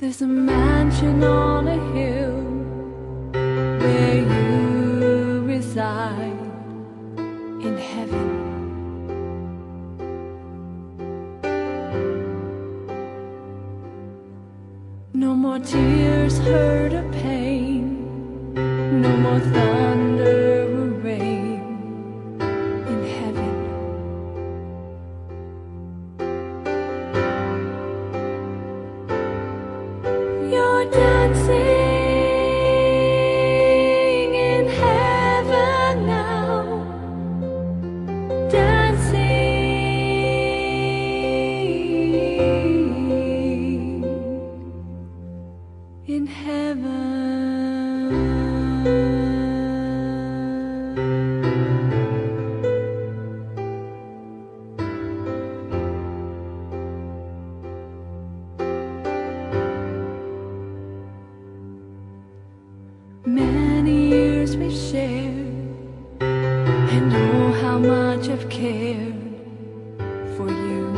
There's a mansion on a hill where you reside in heaven. No more tears heard of pain, no more thunder or rain in heaven. You're dancing in heaven now, dancing in heaven. Many years we've shared, and oh, how much I've cared for you.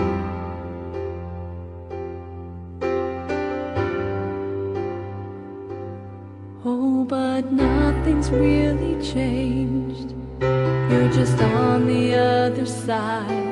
Oh, but nothing's really changed. You're just on the other side